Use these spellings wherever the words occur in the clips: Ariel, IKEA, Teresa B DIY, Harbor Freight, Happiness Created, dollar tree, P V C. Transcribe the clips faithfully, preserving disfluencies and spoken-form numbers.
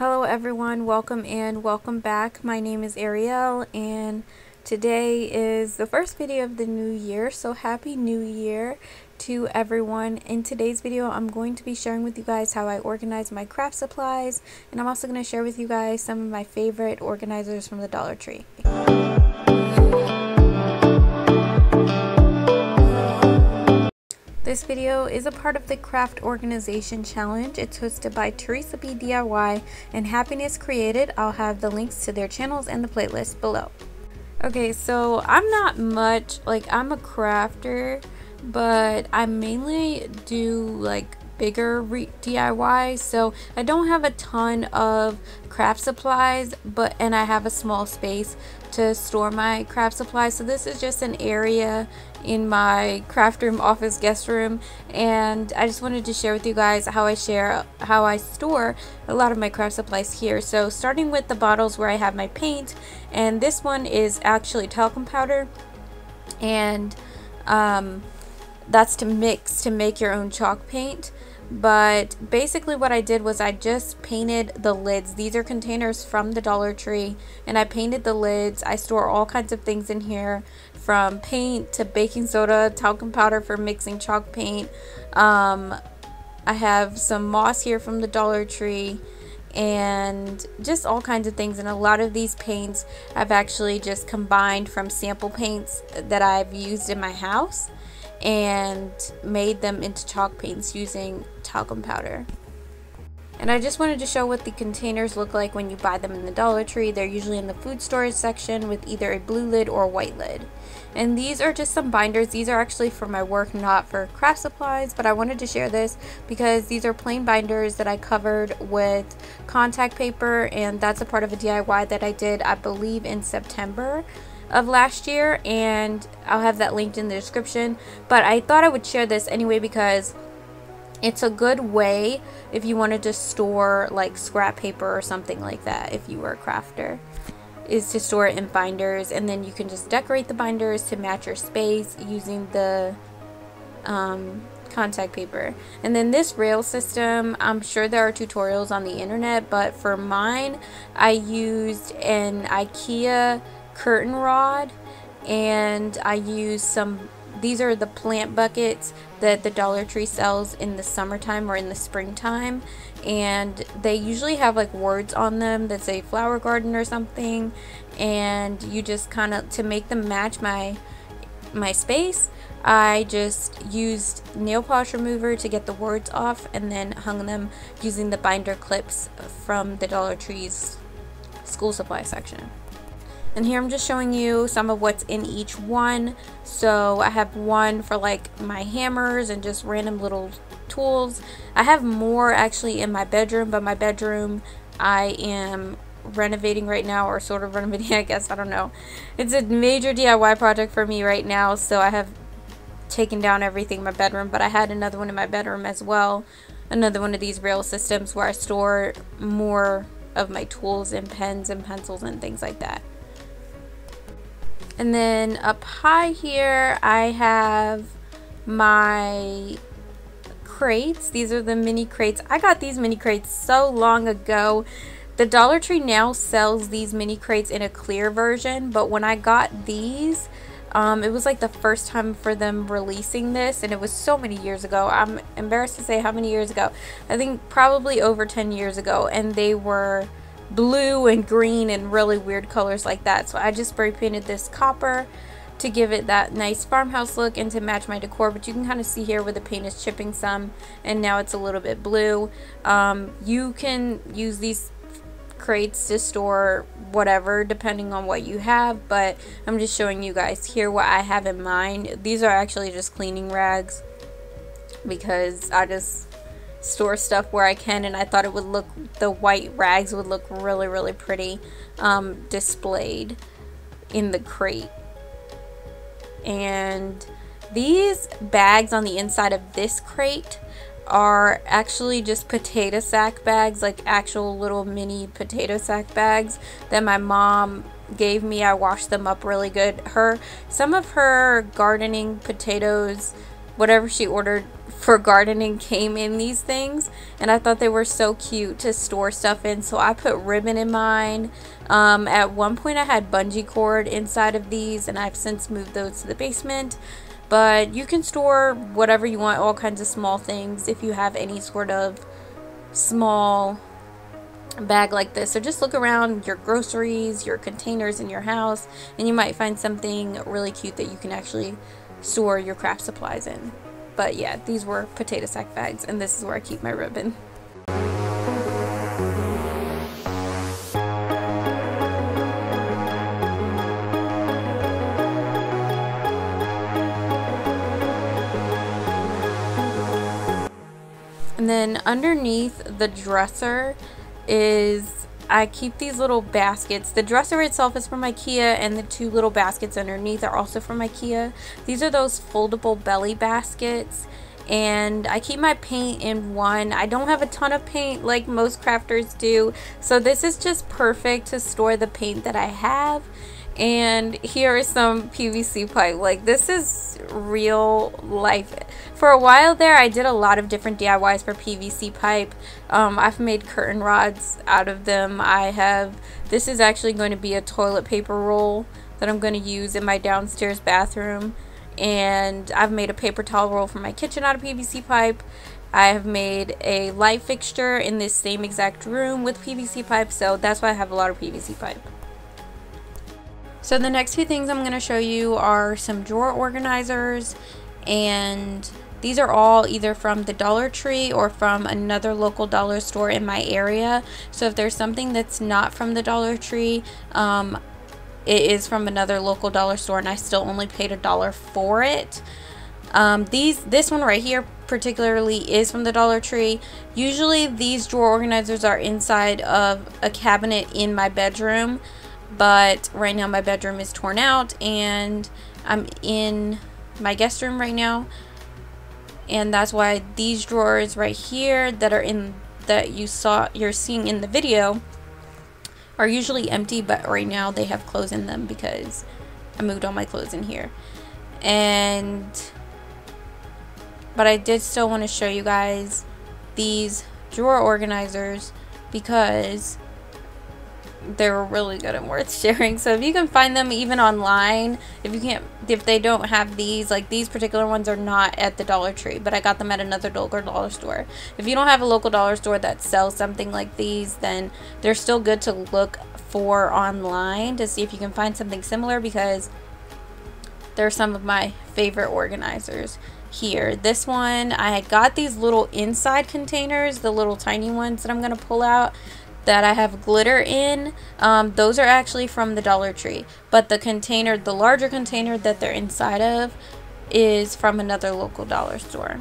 Hello everyone, welcome and welcome back. My name is Ariel and today is the first video of the new year, so happy new year to everyone. In today's video I'm going to be sharing with you guys how I organize my craft supplies, and I'm also going to share with you guys some of my favorite organizers from the Dollar Tree. This video is a part of the Craft Organization Challenge. It's hosted by Teresa B D I Y and Happiness Created. I'll have the links to their channels and the playlist below. Okay, so I'm not much, like I'm a crafter, but I mainly do like bigger D I Y, so I don't have a ton of craft supplies, but and I have a small space to store my craft supplies. So this is just an area in my craft room, office, guest room, and I just wanted to share with you guys how I share how I store a lot of my craft supplies here. So starting with the bottles where I have my paint, and this one is actually talcum powder, and um, that's to mix to make your own chalk paint. But basically what I did was I just painted the lids. These are containers from the Dollar Tree, and I painted the lids. I store all kinds of things in here, from paint to baking soda, talcum powder for mixing chalk paint. um, I have some moss here from the Dollar Tree and just all kinds of things. And a lot of these paints I've actually just combined from sample paints that I've used in my house and made them into chalk paints using talcum powder. And I just wanted to show what the containers look like when you buy them in the Dollar Tree. They're usually in the food storage section with either a blue lid or a white lid. And these are just some binders. These are actually for my work, not for craft supplies, but I wanted to share this because these are plain binders that I covered with contact paper, and that's a part of a D I Y that I did, I believe, in September of last year, and I'll have that linked in the description. But I thought I would share this anyway because it's a good way if you wanted to store like scrap paper or something like that, if you were a crafter, is to store it in binders, and then you can just decorate the binders to match your space using the um, contact paper. And then this rail system, I'm sure there are tutorials on the internet, but for mine I used an IKEA curtain rod, and I use some, these are the plant buckets that the Dollar Tree sells in the summertime or in the springtime, and they usually have like words on them that say flower garden or something, and you just kind of, to make them match my my space, I just used nail polish remover to get the words off and then hung them using the binder clips from the Dollar Tree's school supply section. And here I'm just showing you some of what's in each one. So I have one for like my hammers and just random little tools. I have more actually in my bedroom, but my bedroom I am renovating right now, or sort of renovating, I guess, I don't know. It's a major D I Y project for me right now, so I have taken down everything in my bedroom, but I had another one in my bedroom as well. Another one of these rail systems where I store more of my tools and pens and pencils and things like that. And then up high here, I have my crates. These are the mini crates. I got these mini crates so long ago. The Dollar Tree now sells these mini crates in a clear version, but when I got these, um, it was like the first time for them releasing this, and it was so many years ago. I'm embarrassed to say how many years ago. I think probably over ten years ago, and they were blue and green and really weird colors like that. So I just spray painted this copper to give it that nice farmhouse look and to match my decor, but you can kind of see here where the paint is chipping some and now it's a little bit blue. Um, you can use these crates to store whatever depending on what you have, but I'm just showing you guys here what I have in mind. These are actually just cleaning rags because I just store stuff where I can, and I thought it would look, the white rags would look really really pretty um, displayed in the crate. And these bags on the inside of this crate are actually just potato sack bags, like actual little mini potato sack bags that my mom gave me. I washed them up really good. Her, some of her gardening potatoes, whatever she ordered for gardening came in these things, and I thought they were so cute to store stuff in, so I put ribbon in mine. Um, at one point I had bungee cord inside of these, and I've since moved those to the basement. But you can store whatever you want, all kinds of small things, if you have any sort of small bag like this. So just look around your groceries, your containers in your house, and you might find something really cute that you can actually store your craft supplies in. But yeah, these were potato sack bags, and this is where I keep my ribbon. And then underneath the dresser is, I keep these little baskets. The dresser itself is from IKEA, and the two little baskets underneath are also from IKEA. These are those foldable belly baskets, and I keep my paint in one. I don't have a ton of paint like most crafters do, so this is just perfect to store the paint that I have. And here is some P V C pipe. Like, this is real life. For a while there, I did a lot of different D I Ys for P V C pipe. um, I've made curtain rods out of them. I have, this is actually going to be a toilet paper roll that I'm going to use in my downstairs bathroom, and I've made a paper towel roll for my kitchen out of P V C pipe. I have made a light fixture in this same exact room with P V C pipe, so that's why I have a lot of P V C pipe. So the next few things I'm going to show you are some drawer organizers, and these are all either from the Dollar Tree or from another local dollar store in my area. So if there's something that's not from the Dollar Tree, um, it is from another local dollar store, and I still only paid a dollar for it. Um, these, this one right here particularly is from the Dollar Tree. Usually these drawer organizers are inside of a cabinet in my bedroom, but right now my bedroom is torn out and I'm in my guest room right now, and that's why these drawers right here that are in that you saw you're seeing in the video are usually empty, but right now they have clothes in them because I moved all my clothes in here. And but I did still want to show you guys these drawer organizers because they were really good and worth sharing. So if you can find them even online, if you can't, if they don't have these, like these particular ones are not at the Dollar Tree, but I got them at another local dollar store. If you don't have a local dollar store that sells something like these, then they're still good to look for online to see if you can find something similar, because they're some of my favorite organizers. Here, this one, I had got these little inside containers, the little tiny ones that I'm going to pull out that I have glitter in. Um, those are actually from the Dollar Tree, but the container, the larger container that they're inside of, is from another local dollar store.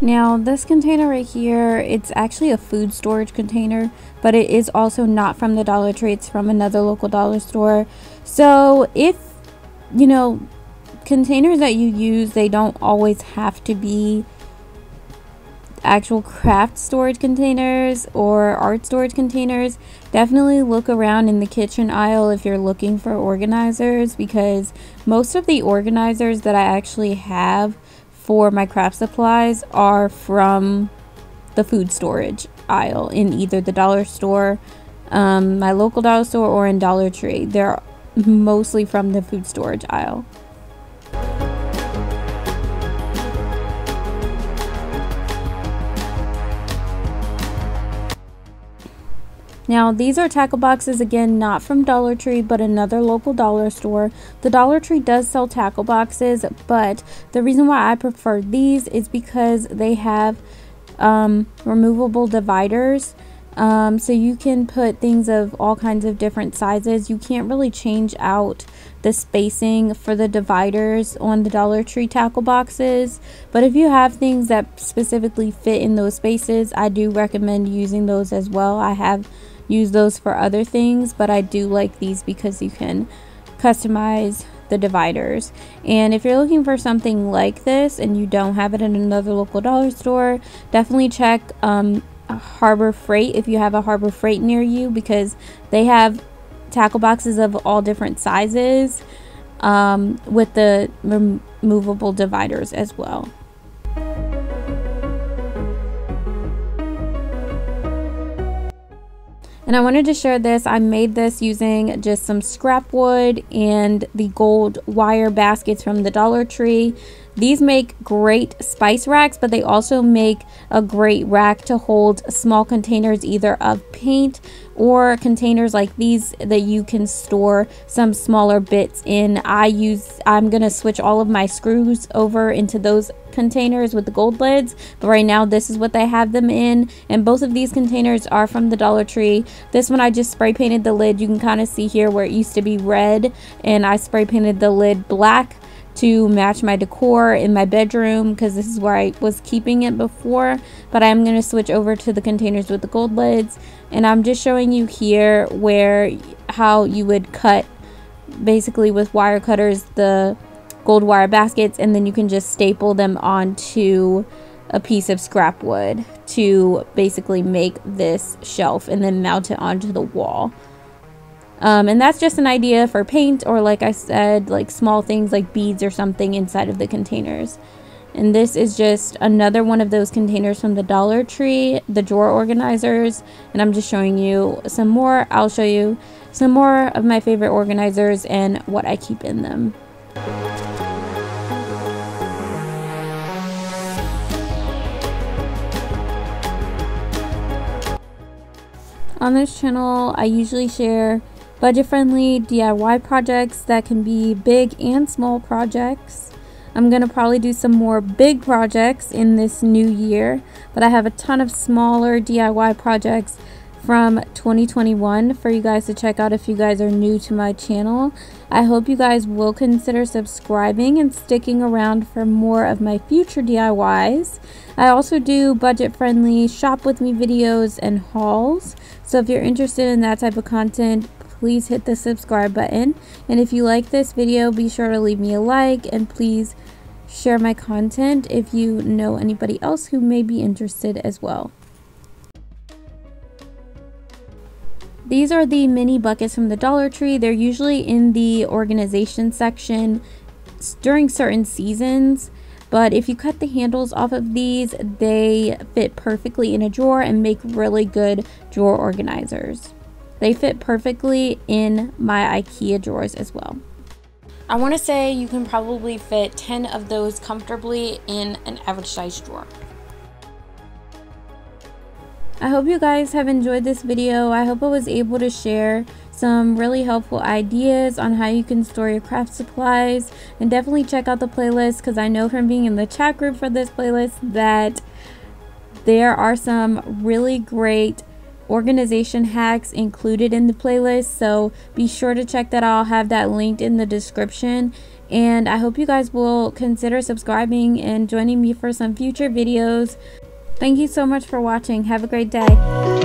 Now this container right here, it's actually a food storage container, but it is also not from the Dollar Tree. It's from another local dollar store. So if, you know, containers that you use, they don't always have to be actual craft storage containers or art storage containers. Definitely look around in the kitchen aisle if you're looking for organizers, because most of the organizers that I actually have for my craft supplies are from the food storage aisle in either the dollar store, um, my local dollar store, or in Dollar Tree. They're mostly from the food storage aisle. Now these are tackle boxes, again not from Dollar Tree but another local dollar store. The Dollar Tree does sell tackle boxes, but the reason why I prefer these is because they have um, removable dividers, um, so you can put things of all kinds of different sizes. You can't really change out the spacing for the dividers on the Dollar Tree tackle boxes, but if you have things that specifically fit in those spaces, I do recommend using those as well. I have use those for other things, but I do like these because you can customize the dividers. And if you're looking for something like this and you don't have it in another local dollar store, definitely check um, Harbor Freight if you have a Harbor Freight near you, because they have tackle boxes of all different sizes um, with the rem removable dividers as well. And I wanted to share this. I made this using just some scrap wood and the gold wire baskets from the Dollar Tree. These make great spice racks, but they also make a great rack to hold small containers, either of paint or containers like these that you can store some smaller bits in. I use, I'm gonna switch all of my screws over into those containers with the gold lids, but right now this is what they have them in. And both of these containers are from the Dollar Tree. This one I just spray painted the lid. You can kind of see here where it used to be red, and I spray painted the lid black to match my decor in my bedroom, because this is where I was keeping it before. But I'm going to switch over to the containers with the gold lids, and I'm just showing you here where how you would cut basically with wire cutters the gold wire baskets, and then you can just staple them onto a piece of scrap wood to basically make this shelf and then mount it onto the wall. Um, and that's just an idea for paint, or like I said, like small things like beads or something inside of the containers. And this is just another one of those containers from the Dollar Tree, the drawer organizers. And I'm just showing you some more. I'll show you some more of my favorite organizers and what I keep in them. On this channel, I usually share budget-friendly D I Y projects that can be big and small projects. I'm going to probably do some more big projects in this new year, but I have a ton of smaller D I Y projects from twenty twenty-one for you guys to check out if you guys are new to my channel. I hope you guys will consider subscribing and sticking around for more of my future D I Ys. I also do budget-friendly shop with me videos and hauls. So if you're interested in that type of content, please hit the subscribe button. And if you like this video, be sure to leave me a like, and please share my content if you know anybody else who may be interested as well. These are the mini buckets from the Dollar Tree. They're usually in the organization section during certain seasons, but if you cut the handles off of these, they fit perfectly in a drawer and make really good drawer organizers. They fit perfectly in my IKEA drawers as well. I want to say you can probably fit ten of those comfortably in an average size drawer. I hope you guys have enjoyed this video. I hope I was able to share some really helpful ideas on how you can store your craft supplies, and definitely check out the playlist, because I know from being in the chat group for this playlist that there are some really great organization hacks included in the playlist, so be sure to check that out. I'll have that linked in the description. And I hope you guys will consider subscribing and joining me for some future videos. Thank you so much for watching. Have a great day.